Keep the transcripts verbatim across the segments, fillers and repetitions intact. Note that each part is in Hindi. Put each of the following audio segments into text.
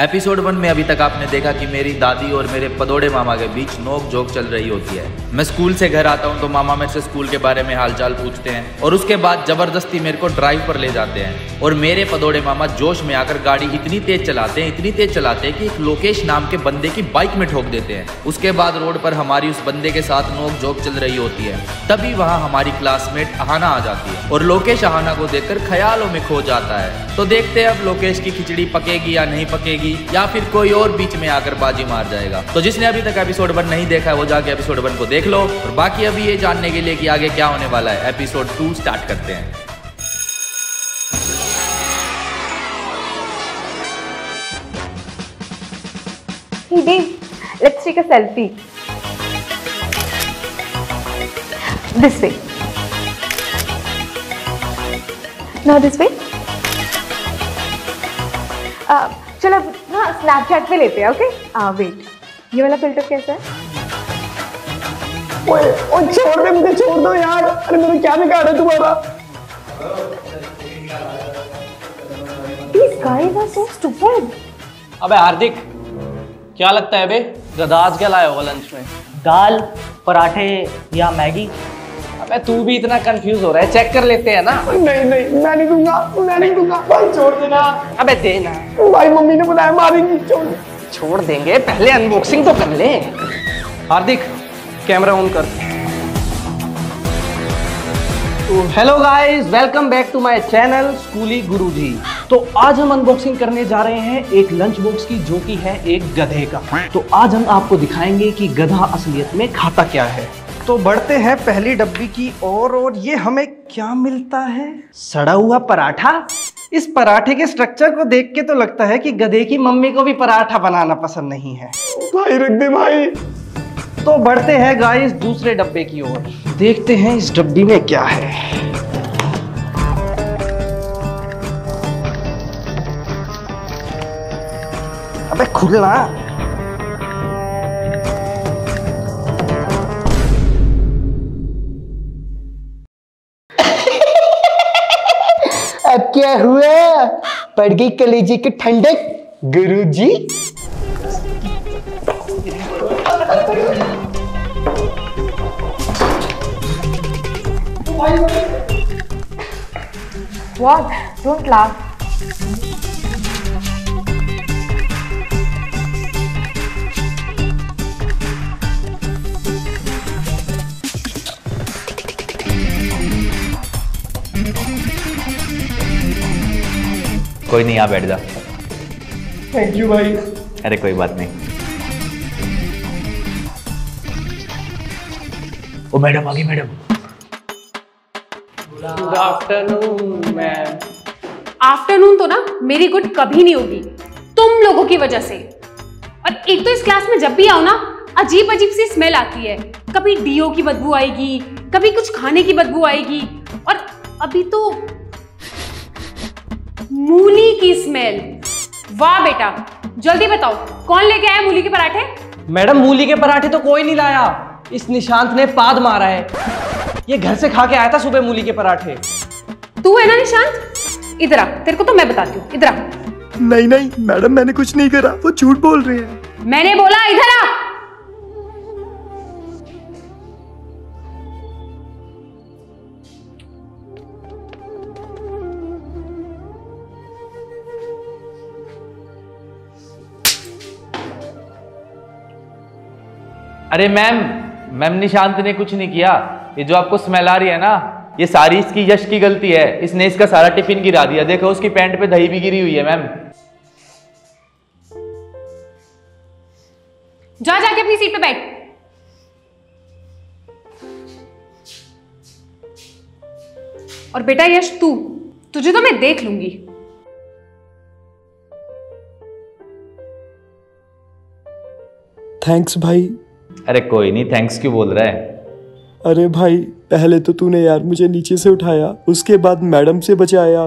एपिसोड वन में अभी तक आपने देखा कि मेरी दादी और मेरे पदोड़े मामा के बीच नोक झोंक चल रही होती है। मैं स्कूल से घर आता हूँ तो मामा मेरे से स्कूल के बारे में हालचाल पूछते हैं और उसके बाद जबरदस्ती मेरे को ड्राइव पर ले जाते हैं। और मेरे पदोड़े मामा जोश में आकर गाड़ी इतनी तेज चलाते हैं इतनी तेज चलाते हैं कि एक लोकेश नाम के बंदे की बाइक में ठोक देते हैं। उसके बाद रोड पर हमारी उस बंदे के साथ नोक झोंक चल रही होती है। तभी वहाँ हमारी क्लासमेट अहाना आ जाती है और लोकेश अहाना को देखकर ख्यालों में खो जाता है। तो देखते हैं अब लोकेश की खिचड़ी पकेगी या नहीं पकेगी या फिर कोई और बीच में आकर बाजी मार जाएगा। तो जिसने अभी तक एपिसोड वन नहीं देखा है वो जाके एपिसोड वन को देख लो। और बाकी अभी ये जानने के लिए कि आगे क्या होने वाला है एपिसोड टू स्टार्ट करते हैं। Let's take a selfie this way, now this way. चलो हाँ, स्नैपचैट पे लेते हैं। ओके वेट, ये वाला फिल्टर कैसा है? ओए ओ छोड़ दे मुझे, छोड़ दो यार। अरे मैंने क्या निकाला है तुम्हारा? These guys are so stupid. अबे हार्दिक, क्या लगता है बे गदाज क्या लाया होगा लंच में? दाल पराठे या मैगी? अबे तू भी इतना कंफ्यूज हो रहा है, चेक कर लेते हैं ना। नहीं नहीं मैं नहीं दूंगा, मैं नहीं दूंगा भाई, छोड़ देना। अबे देना भाई, मम्मी ने बुलाया, मारेंगी। छोड़ छोड़ देंगे, पहले अनबॉक्सिंग तो कर ले। हार्दिक कैमरा ऑन कर। Hello guys, welcome back to my channel स्कूली गुरुजी। तो आज हम अनबॉक्सिंग करने जा रहे हैं एक लंच बॉक्स की, जो कि है एक गधे का। तो आज हम आपको दिखाएंगे कि गधा असलियत में खाता क्या है। तो बढ़ते हैं पहली डब्बी की ओर। और, और ये हमें क्या मिलता है? सड़ा हुआ पराठा। इस पराठे के स्ट्रक्चर को देख के तो लगता है कि गधे की मम्मी को भी पराठा बनाना पसंद नहीं है। भाई रख दे भाई। तो बढ़ते हैं गाइस दूसरे डब्बे की ओर, देखते हैं इस डब्बी में क्या है। अबे खुलना। क्या हुआ? पड़ गई कलेजी की ठंडक गुरुजी। What? Don't laugh. कोई नहीं, यहाँ बैठ जा। थैंक यू भाई। अरे कोई बात नहीं। ओ मैडम आ गई, madam. Good afternoon ma'am. Afternoon तो ना मेरी गुड कभी नहीं होगी तुम लोगों की वजह से। और एक तो इस क्लास में जब भी आओ ना अजीब अजीब सी स्मेल आती है। कभी डीओ की बदबू आएगी, कभी कुछ खाने की बदबू आएगी, और अभी तो मूली की स्मेल। वाह बेटा, जल्दी बताओ कौन लेके आया मूली के पराठे? मैडम मूली के पराठे तो कोई नहीं लाया, इस निशांत ने पाद मारा है। ये घर से खा के आया था सुबह मूली के पराठे। तू है ना निशांत, इधर आ, तेरे को तो मैं बताती हूँ, इधर आ। नहीं नहीं मैडम, मैंने कुछ नहीं करा, वो झूठ बोल रही है। मैंने बोला इधर आ। अरे मैम मैम निशांत ने कुछ नहीं किया। ये जो आपको स्मेल आ रही है ना, ये सारी इसकी यश की गलती है। इसने इसका सारा टिफिन गिरा दिया, देखो उसकी पैंट पे दही भी गिरी हुई है। मैम जा जाके अपनी सीट पे बैठ। और बेटा यश, तू तुझे तो मैं देख लूंगी। थैंक्स भाई। अरे कोई नहीं, थैंक्स क्यों बोल रहा है? अरे भाई पहले तो तूने यार मुझे नीचे से उठाया, उसके बाद मैडम से बचाया,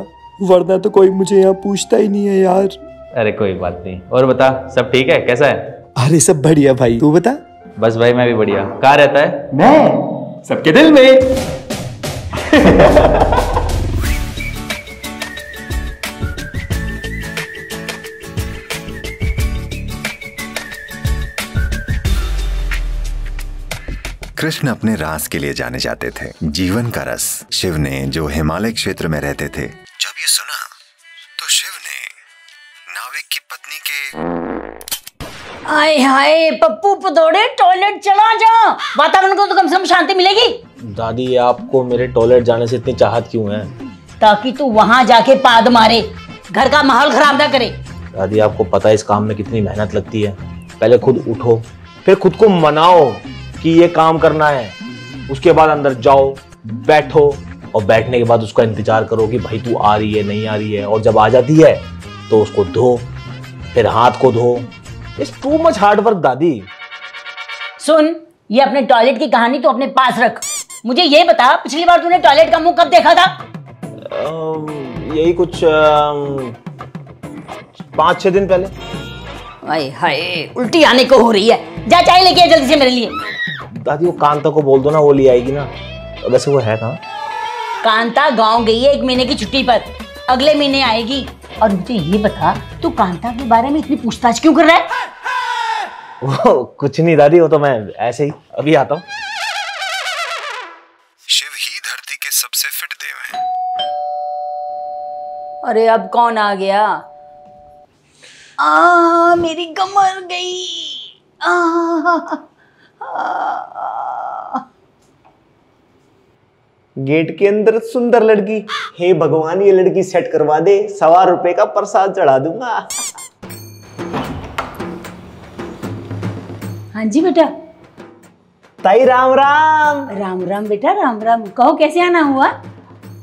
वरना तो कोई मुझे यहाँ पूछता ही नहीं है यार। अरे कोई बात नहीं। और बता सब ठीक है, कैसा है? अरे सब बढ़िया भाई, तू बता? बस भाई मैं भी बढ़िया। कहाँ रहता है? मैं सबके दिल में। कृष्ण अपने रास के लिए जाने जाते थे, जीवन का रस। शिव ने, जो हिमालय क्षेत्र में रहते थे, जब ये सुना तो शिव ने नाविक की पत्नी के हाय हाय पप्पू पतोड़े टॉयलेट चला जा, वातावरण को तो कम से कम शांति मिलेगी। दादी आपको मेरे टॉयलेट जाने से इतनी चाहत क्यों है? ताकि तू वहाँ जाके पाद मारे, घर का माहौल खराब ना करे। दादी आपको पता है इस काम में कितनी मेहनत लगती है, पहले खुद उठो फिर खुद को मनाओ कि ये काम करना है, उसके बाद अंदर जाओ बैठो और बैठने के बाद उसका इंतजार करो कि भाई तू आ रही है नहीं आ रही है, और जब आ जाती है तो उसको धो, फिर हाथ को धो। It's too much hard work दादी। सुन, ये अपने टॉयलेट की कहानी तो अपने पास रख, मुझे ये बता पिछली बार तूने टॉयलेट का मुंह कब देखा था? यही कुछ पाँच छह दिन पहले। हाय हाय उल्टी आने को हो रही है, जा चाय लेके आ जल्दी से मेरे लिए। दादी वो कांता को बोल दो ना, वो ले आएगी ना। वैसे वो है कहाँ? कांता गांव गई है एक महीने की छुट्टी पर, अगले महीने आएगी। और मुझे ये बता तू कांता के बारे में इतनी पूछताछ क्यों कर रहा है? वो कुछ नहीं दादी, वो तो मैं ऐसे ही अभी आता हूँ। शिव ही धरती के सबसे फिट देव है। अरे अब कौन आ गया? आ, मेरी कमर गई। आ, आ, आ, गेट के अंदर सुंदर लड़की, हे भगवान ये लड़की सेट करवा दे, सवा रुपए का प्रसाद चढ़ा दूंगा। हाँ जी बेटा। ताई राम राम। राम राम बेटा, राम राम। कहो कैसे आना हुआ?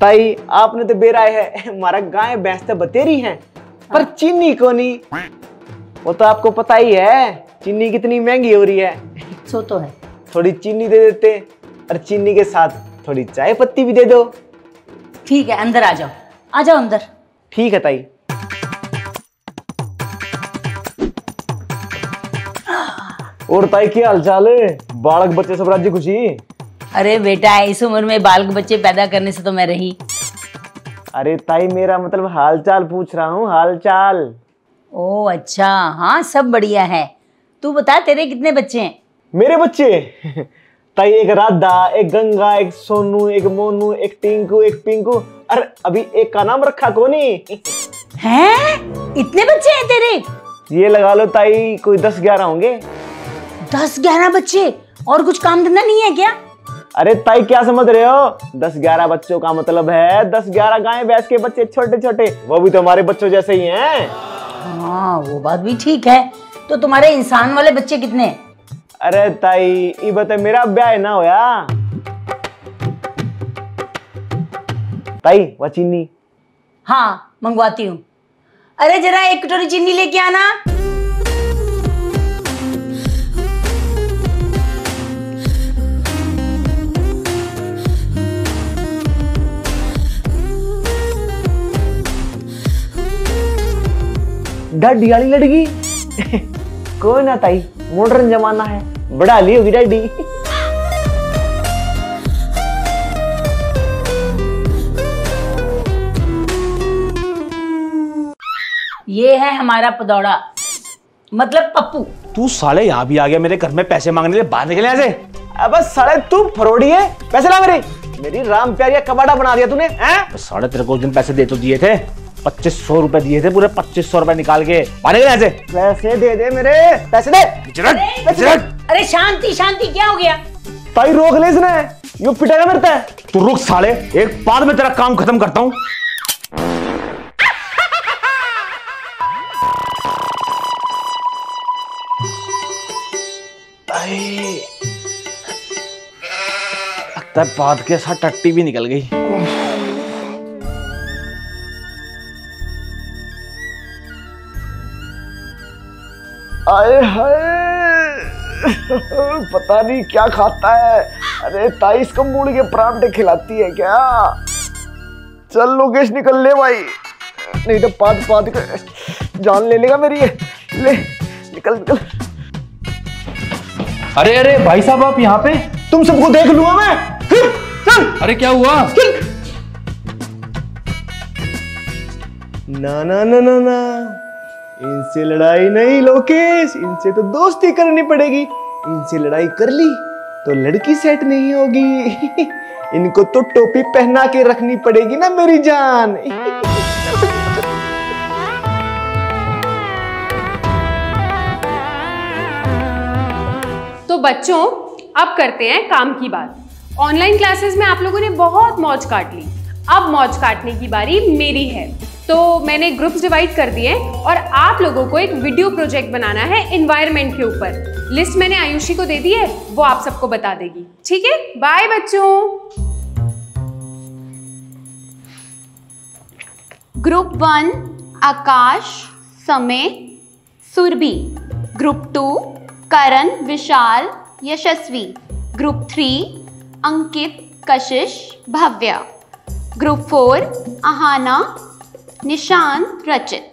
ताई आपने तो बेराय है, हमारा गाय भैंस तो बतेरी है पर चीनी को नहीं। वो तो आपको पता ही है चीनी कितनी महंगी हो रही है। सो तो है, थोड़ी चीनी दे देते और चीनी के साथ थोड़ी चाय पत्ती भी दे दो। ठीक है अंदर आ जाओ, आ जाओ अंदर। ठीक है ताई। और ताई क्या हालचाल है? बालक बच्चे सब राजी खुशी? अरे बेटा इस उम्र में बालक बच्चे पैदा करने से तो मैं रही। अरे ताई मेरा मतलब हालचाल पूछ रहा हूँ, हालचाल। ओ अच्छा, हाँ सब बढ़िया है। तू बता तेरे कितने बच्चे हैं? मेरे बच्चे ताई एक राधा, एक गंगा, एक सोनू, एक मोनू, एक टिंकू, एक पिंकू, अरे अभी एक का नाम रखा कोनी है। इतने बच्चे हैं तेरे? ये लगा लो ताई कोई दस ग्यारह होंगे। दस ग्यारह बच्चे? और कुछ काम धंधा नहीं है क्या? अरे ताई क्या समझ रहे हो, दस ग्यारह बच्चों का मतलब है दस ग्यारह गाय भैंस के बच्चे, छोटे छोटे, वो भी तो हमारे बच्चों जैसे ही हैं। हाँ वो बात भी ठीक है। तो तुम्हारे इंसान वाले बच्चे कितने? अरे ताई ये बता मेरा ब्याह ना होया। ताई वो चीनी? हाँ मंगवाती हूँ। अरे जरा एक कटोरी चीनी लेके आना। डैडी वाली लड़की कोई ना ताई, मॉडर्न जमाना है, बड़ा ली होगी डैडी। ये है हमारा पदौड़ा, मतलब पप्पू। तू साले यहाँ भी आ गया मेरे घर में पैसे मांगने के लिए, बाहर निकले यहाँ से। अब साले तू फरोड़ी है, पैसे ला मेरे। मेरी राम प्यारिया कबाड़ा बना दिया तूने। साले तेरे को उस दिन पैसे दे तो दिए थे, पच्चीस सौ रुपए दिए थे, पूरे पच्चीस सौ रुपए निकाल के पाने के ऐसे। पैसे दे दे मेरे, पैसे दे। जरद, जरद। अरे शांति शांति, क्या हो गया? ताई रोक ले इसने, यो पिटेगा मेरे पे। तू रुक साले, एक बार में तेरा काम खत्म करता हूँ। ताई बाद के साथ टट्टी भी निकल गई। आए हाय पता नहीं क्या खाता है। अरे ताई इसको मूड़ के परांठे खिलाती है क्या? चल लोकेश निकल ले भाई, नहीं तो पाद पाद कर जान ले लेगा मेरी। ले निकल निकल। अरे अरे भाई साहब आप यहाँ पे? तुम सबको देख लूंगा मैं। चल। अरे क्या हुआ? चल। ना ना ना ना ना, इनसे लड़ाई नहीं लोकेश, इनसे तो दोस्ती करनी पड़ेगी। इनसे लड़ाई कर ली तो लड़की सेट नहीं होगी, इनको तो टोपी पहना के रखनी पड़ेगी ना मेरी जान। तो बच्चों अब करते हैं काम की बात। ऑनलाइन क्लासेस में आप लोगों ने बहुत मौज काट ली, अब मौज काटने की बारी मेरी है। तो मैंने ग्रुप्स डिवाइड कर दिए और आप लोगों को एक वीडियो प्रोजेक्ट बनाना है एनवायरनमेंट के ऊपर। लिस्ट मैंने आयुषी को दे दी है, वो आप सबको बता देगी। ठीक है, बाय बच्चों। Group one Akash, Samay, Surabhi. Group two Karan, Vishal, Yashasvi. Group three Ankit, Kashish, Bhavya. Group four Ahana, Nishant, Rachit.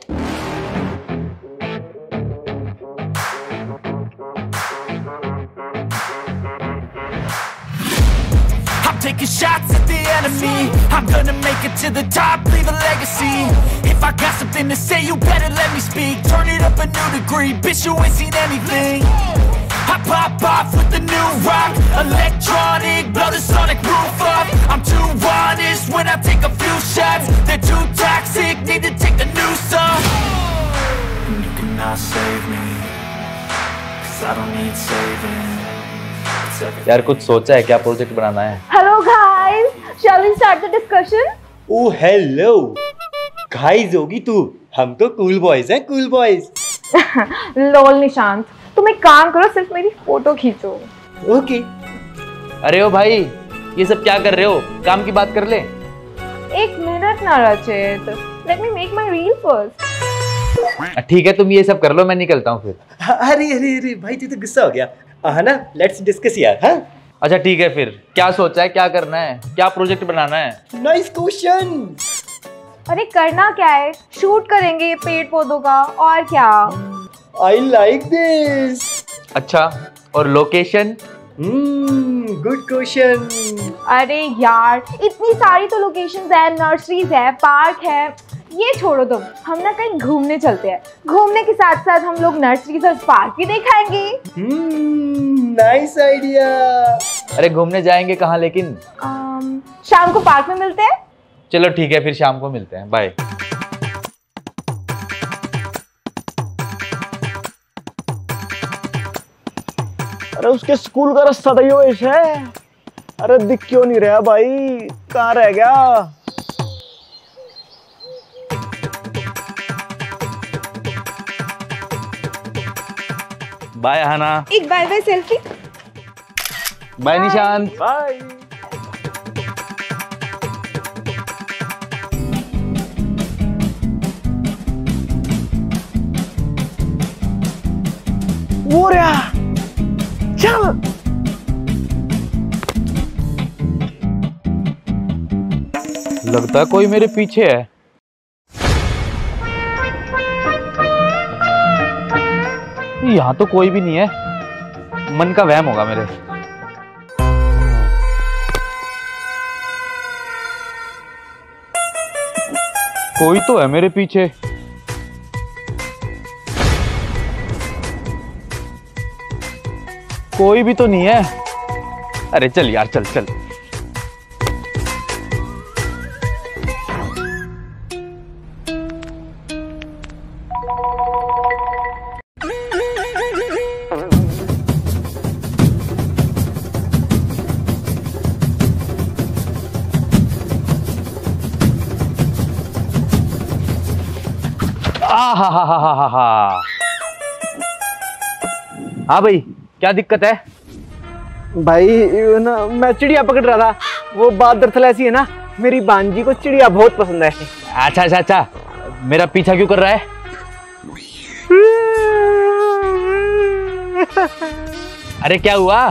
I'm taking shots at the enemy. I'm gonna make it to the top, leave a legacy. If I got something to say, you better let me speak. Turn it up a new degree, bitch, you ain't seen anything. I pop off with the new rock, electronic, blow the sonic roof up. I'm too honest when I take a few shots. They're too toxic, need to take a new song. And you cannot save me, cause I don't need saving. यार कुछ सोचा है क्या प्रोजेक्ट बनाना है? Hello guys, shall we start the discussion? Oh hello, guys होगी तू, हम तो cool boys हैं, cool boys. Lol निशांत, तुम एक काम करो, सिर्फ मेरी फोटो खींचो। ओके। अरे ओ भाई, ये सब क्या कर रहे हो? काम की बात कर ले। एक मिनट ना रचित, let me make my reel first। ठीक है, तुम ये सब कर लो, मैं निकलता हूँ फिर। अरे अरे अरे भाई, तू तो गुस्सा हो गया। हाँ ना, let's discuss यार, हाँ? अच्छा ठीक है फिर, क्या सोचा है, क्या करना है, क्या प्रोजेक्ट बनाना है? Nice question। अरे करना क्या है, शूट करेंगे पेड़ पौधों का, और क्या। I like this. अच्छा और लोकेशन? हम्म, गुड क्वेश्चन। अरे यार इतनी सारी तो लोकेशंस हैं, नर्सरीज है, पार्क है, ये छोड़ो तुम, हम ना कहीं घूमने चलते हैं। घूमने के साथ साथ हम लोग नर्सरीज और पार्क भी देखाएंगे। हम्म, नाइस आइडिया। अरे घूमने जाएंगे कहाँ लेकिन? आम, शाम को पार्क में मिलते हैं। चलो ठीक है फिर, शाम को मिलते हैं, बाय। अरे उसके स्कूल का रास्ता तो योश है। अरे दिख क्यों नहीं रहा भाई, कहाँ रह गया? बाय हाना। एक bye bye selfie. Bye Nishant. Bye. वो रहा, चल। लगता कोई मेरे पीछे है। यहाँ तो कोई भी नहीं है, मन का वहम होगा मेरे। कोई तो है मेरे पीछे। कोई भी तो नहीं है। अरे चल यार, चल चल। आ हा हा हा हा हा। हाँ भाई क्या दिक्कत है? भाई ना मैं चिड़िया पकड़ रहा था, वो बात दरअसल ऐसी है ना, मेरी भांजी को चिड़िया बहुत पसंद है। अच्छा अच्छा अच्छा, मेरा पीछा क्यों कर रहा है? अरे क्या हुआ?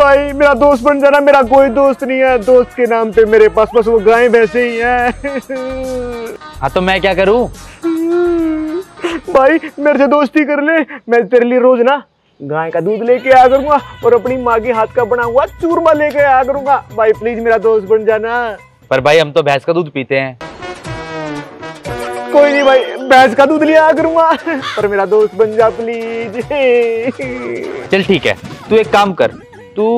भाई मेरा दोस्त बन जाना, मेरा कोई दोस्त नहीं है, दोस्त के नाम पे मेरे पास बस वो गाय भैंसे ही है। हाँ तो मैं क्या करूँ? भाई मेरे से दोस्ती कर ले, मैं तेरे लिए रोज ना गाय का दूध लेके आया करूंगा और अपनी माँ के हाथ का बना हुआ चूरमा लेके आया करूंगा। भाई प्लीज मेरा दोस्त बन जाना। पर भाई हम तो भैंस का दूध पीते हैं। कोई नहीं भाई, भैंस का दूध ले आया करूंगा, पर मेरा दोस्त बन जा प्लीज। चल ठीक है, तू एक काम कर, तू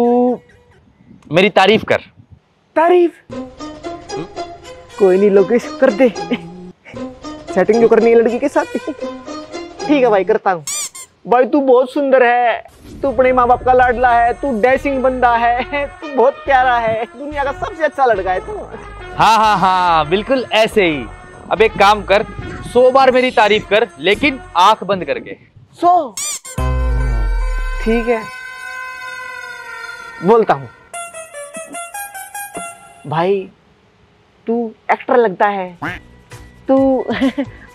मेरी तारीफ कर। तारीफ? कोई नहीं लोकेश, कर दे। सेटिंग जो करनी है लड़की के साथ, ठीक है भाई करता हूँ। भाई तू बहुत सुंदर है, तू अपने माँ बाप का लाडला है, तू डैशिंग बंदा है, तू बहुत प्यारा है, दुनिया का सबसे अच्छा लड़का है तू। हाँ हाँ हाँ बिल्कुल ऐसे ही। अब एक काम कर, सौ बार मेरी तारीफ कर, लेकिन आंख बंद करके। सो ठीक है, बोलता हूँ। भाई तू एक्टर लगता है, तू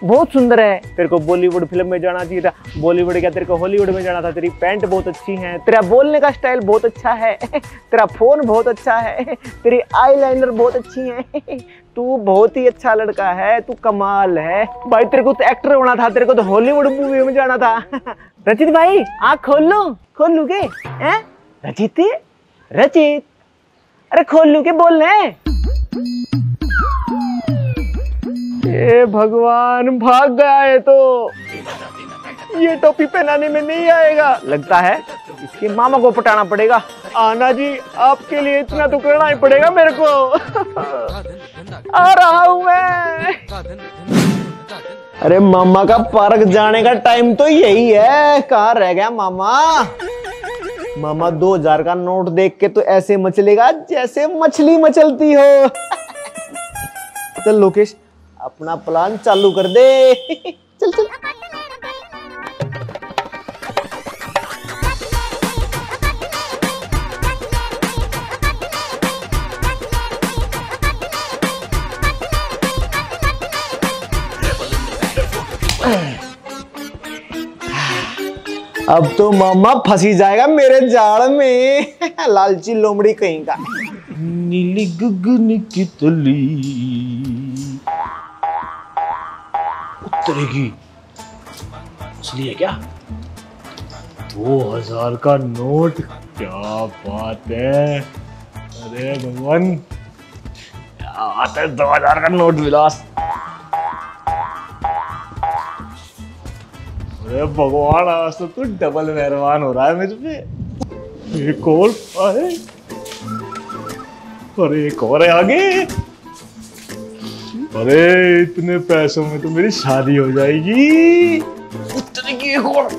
बहुत सुंदर है, तेरे को बॉलीवुड फिल्म में जाना चाहिए था। बॉलीवुड क्या, तेरे को हॉलीवुड में जाना था। तेरी पैंट बहुत अच्छी है, तेरा बोलने का स्टाइल बहुत अच्छा है, तेरा फोन बहुत अच्छा है, तेरी आईलाइनर बहुत अच्छी है, तू बहुत ही अच्छा लड़का है, तू कमाल है। भाई तेरे को तो एक्टर होना था, तेरे को तो हॉलीवुड मूवी में जाना था। रचित भाई आँख खोल लो। खोल लू के? रचित रचित अरे खोल लू के, बोल रहे। ए भगवान, भाग गया है तो। ये टोपी पहनाने में नहीं आएगा लगता है, इसके मामा को पटाना पड़ेगा। आना जी आपके लिए इतना तो करना ही पड़ेगा मेरे को। आ रहा हूँ मैं। अरे मामा का पार्क जाने का टाइम तो यही है, कहाँ रह गया मामा। मामा दो हजार का नोट देख के तो ऐसे मचलेगा जैसे मछली मचलती हो। चल लोकेश अपना प्लान चालू कर दे। चल चल। अब तो मामा फंसी जाएगा मेरे जाल में। लालची लोमड़ी कहीं का। नीली गगन की तली उतरेगी। मछली है क्या? दो हजार का नोट, क्या बात है। अरे भगवान, क्या बात है, दो हजार का नोट विलास। अरे भगवान, आज तो तू डबल मेहरबान हो रहा है मुझ पे। एक और है और एक और है आगे। अरे इतने पैसों में तो मेरी शादी हो जाएगी। उतने की एक और।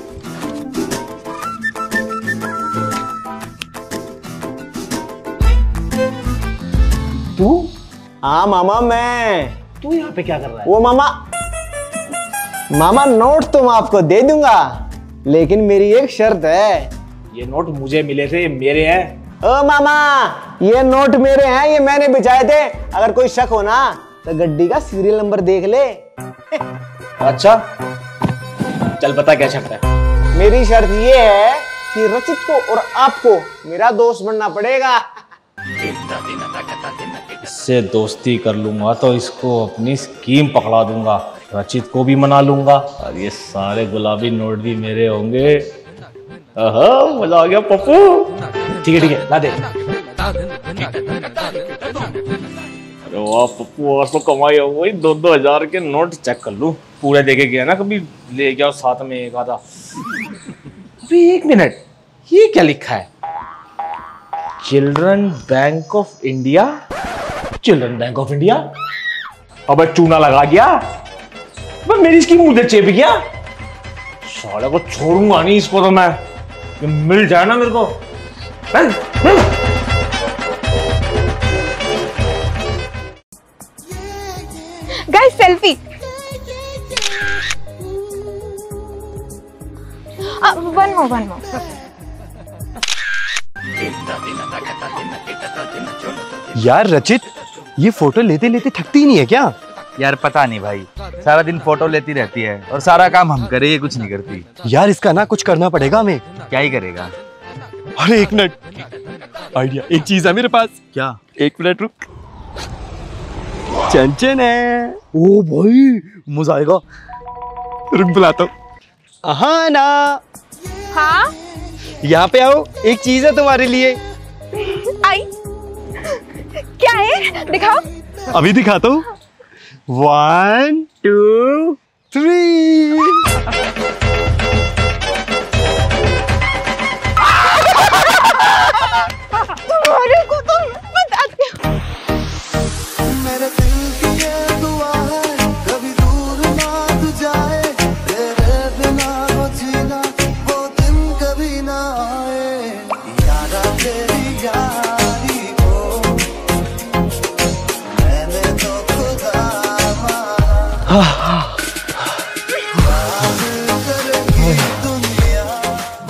तू? हाँ मामा मैं। तू यहाँ पे क्या कर रहा है? वो मामा मामा नोट तो मैं आपको दे दूंगा, लेकिन मेरी एक शर्त है। ये नोट मुझे मिले थे, ये मेरे हैं। ओ मामा ये नोट मेरे हैं, ये मैंने बिछाए थे। अगर कोई शक हो ना तो गड्डी का सीरियल नंबर देख ले। अच्छा चल, पता क्या शर्त है? मेरी शर्त ये है कि रचित को और आपको मेरा दोस्त बनना पड़ेगा। इससे दोस्ती कर लूंगा तो इसको अपनी स्कीम पकड़ा दूंगा, रचित को भी मना लूंगा और ये सारे गुलाबी नोट भी मेरे होंगे। मजा आ गया पप्पू। ठीक है ठीक है, ला दे। अरे वाह पप्पू, आज तो कमाई हो गई। दो दो हजार के नोट चेक कर लूं पूरे, देखे गया ना कभी, ले गया साथ में एक आधा। अभी एक मिनट, ये क्या लिखा है? Children bank of India. Children bank of India. अब चूना लगा गया, अब मेरी स्कीम मुझे चेप गया। साले को छोड़ूंगा नहीं इसको तो मैं। ये मिल जाए ना मेरे को। बल, बल। Guys selfie. One more one more. यार रचित, ये फोटो लेते लेते थकती नहीं है क्या? यार पता नहीं भाई, सारा दिन फोटो लेती रहती है और सारा काम हम करे, ये कुछ नहीं करती। यार इसका ना कुछ करना पड़ेगा हमें। क्या ही करेगा? अरे एक मिनट, आइडिया, एक चीज है मेरे पास। क्या? एक मिनट रुक। चंचन है। ओ भाई मजा आएगा, रुक बुलाता हूँ। अहाना। हाँ? यहाँ पे आओ, एक चीज है तुम्हारे लिए। आई। क्या है? दिखाओ। अभी दिखाता हूँ। One two three.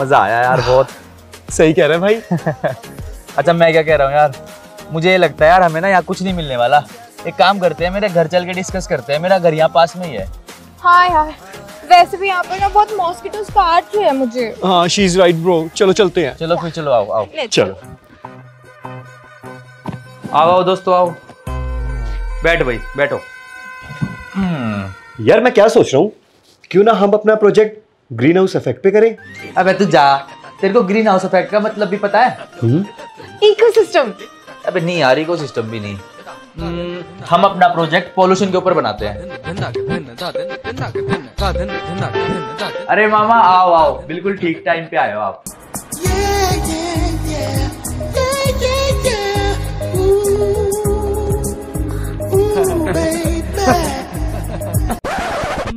मजा आया यार बहुत। सही कह रहे हैं भाई। अच्छा मैं क्या कह रहा हूँ यार, मुझे ये लगता है यार हमें ना यहाँ कुछ नहीं मिलने वाला। एक काम करते हैं, मेरे घर चल के डिस्कस करते हैं, मेरा घर यहाँ पास में ही है। हाँ यार वैसे भी यहाँ पर ना बहुत मॉस्किटोस काट रहे हैं मुझे। हाँ शी इज राइट ब्रो, चलो चलते हैं। चलो फिर चलो, आओ आओ चलो आओ आओ दोस्तों आओ, बैठ भाई बैठो। यार मैं क्या सोच रहा हूँ, क्यों ना हम अपना प्रोजेक्ट ग्रीन हाउस इफेक्ट पे करें। अबे तू जा, तेरे को ग्रीन हाउस इफेक्ट का मतलब भी पता है? इकोसिस्टम। अबे नहीं यार इकोसिस्टम भी नहीं। Hmm, हम अपना प्रोजेक्ट पोल्यूशन के ऊपर बनाते हैं। अरे मामा आओ आओ, बिल्कुल ठीक टाइम पे आए हो आप।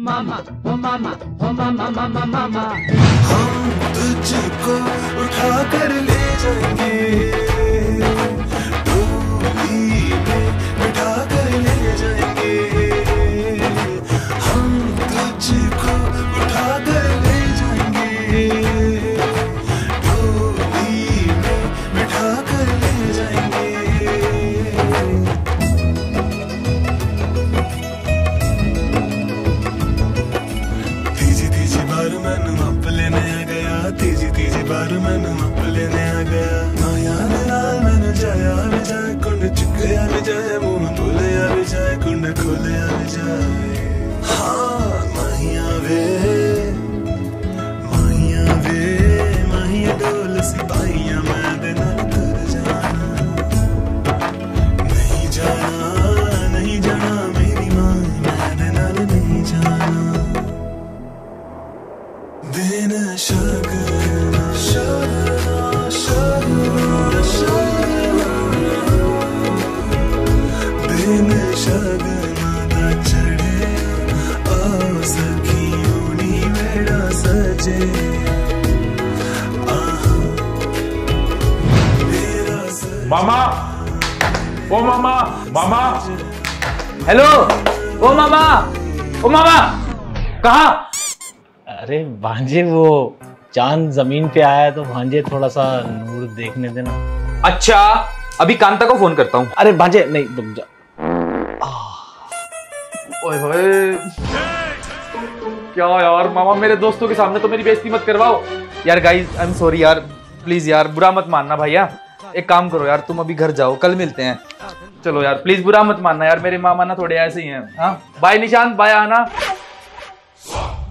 मामा ओ मामा ओ मामा मामा मामा, हम तुझको उठा कर ले जाएंगे, बिठा कर ले जाएंगे, हम तुझको उठा कर ले जाएंगे, डोली में बिठा कर ले जाएंगे। तीजी तीजी बार मैनू मप लेने आ गया, तीजी तीजी बार मैनू मप लेने आ गया, माया दे नाल मैनू जाया वे जाया, कुंड चुकया वे जाया, कुंड खोले जाए। हाँ माहिया वे माहिया वे माहिया डोल सिपाहिया, मैं देना तुर जाना, नहीं जाना नहीं जाना मेरी माँ, मैं देना नहीं जाना, देना शगना शगना शगना शगना, देना शगना चढ़े आओ सखी ऊनी मेरा सजे, मेरा सजे। मामा ओ मामा मामा, हेलो ओ मामा ओ मामा, कहाँ? अरे भांजे वो चांद जमीन पे आया तो भांजे थोड़ा सा नूर देखने देना। अच्छा अभी कांता को फोन करता हूँ। अरे भांजे नहीं रुक जा। ओए भाई क्या यार मामा, मेरे दोस्तों के सामने तो मेरी बेइज्जती मत करवाओ यार। गाइस आई एम सॉरी यार, प्लीज यार बुरा मत मानना भैया। एक काम करो यार, तुम अभी घर जाओ, कल मिलते हैं। चलो यार प्लीज बुरा मत मानना यार, मेरे मामा ना थोड़े ऐसे ही हैं। हाँ बाय निशांत, बाय आना।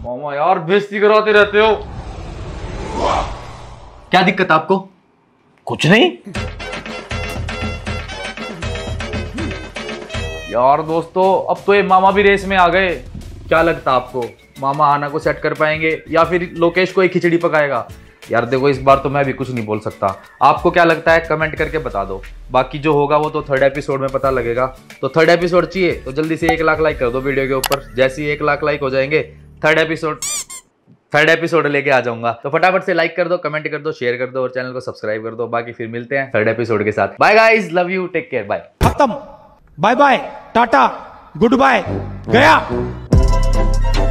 मामा यार बेइज्जती करवाते रहते हो। क्या दिक्कत आपको? कुछ नहीं यार दोस्तों, अब तो ये मामा भी रेस में आ गए। क्या लगता आपको मामा आना को सेट कर पाएंगे या फिर लोकेश को एक खिचड़ी पकाएगा? यार देखो इस बार तो मैं भी कुछ नहीं बोल सकता, आपको क्या लगता है कमेंट करके बता दो। बाकी जो होगा वो तो थर्ड एपिसोड में पता लगेगा। तो थर्ड एपिसोड चाहिए तो जल्दी से एक लाख लाइक कर दो वीडियो के ऊपर। जैसे ही एक लाख लाइक हो जाएंगे थर्ड एपिसोड थर्ड एपिसोड लेके आ जाऊंगा। तो फटाफट से लाइक कर दो, कमेंट कर दो, शेयर कर दो और चैनल को सब्सक्राइब कर दो। बाकी फिर मिलते हैं थर्ड एपिसोड के साथ। Bye guys, love you, take care, bye. खत्म, bye bye, tata, good bye, गया।